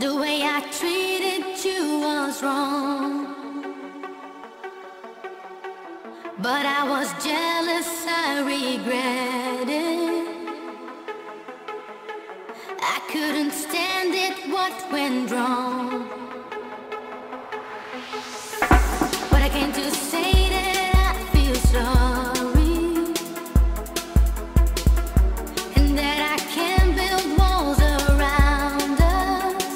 The way I treated you was wrong, but I was jealous, I regretted. I couldn't stand it, what went wrong? But I came to say that I feel sorry, and that I can build walls around us,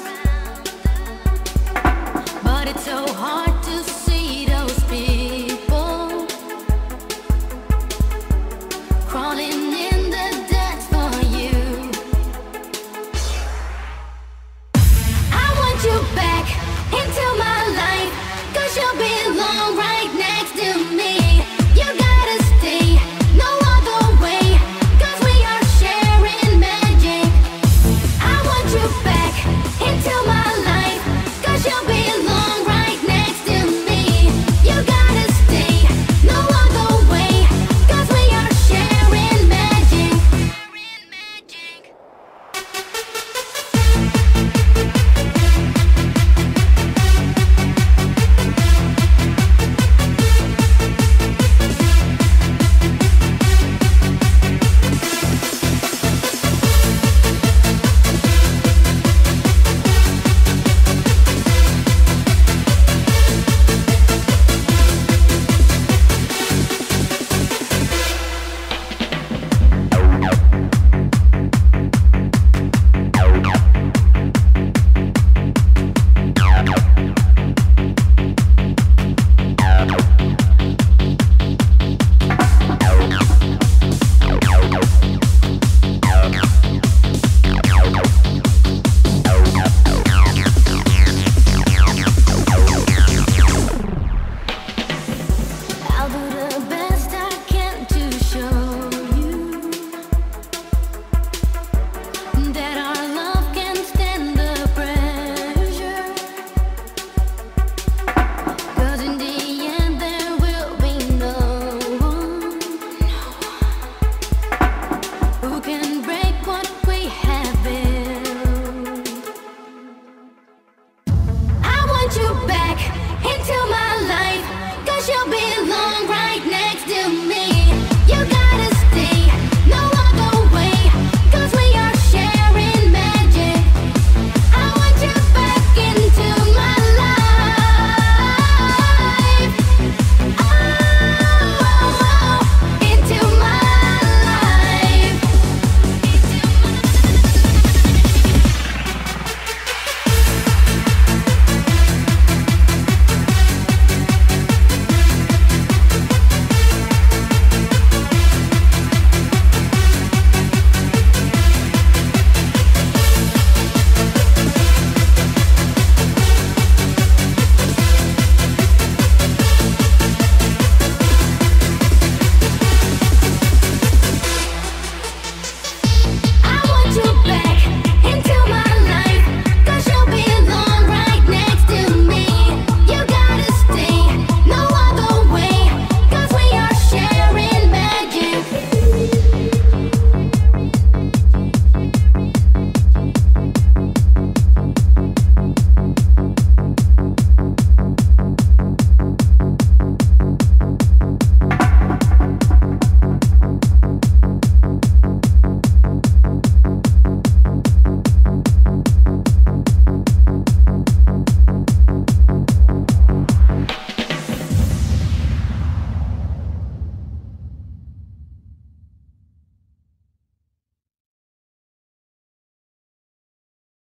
but it's so hard to see those people crawling in the dirt for you. I want you back into my life, 'cause you belong right next to me. You gotta stay, no other way, 'cause we are sharing magic. I want you back.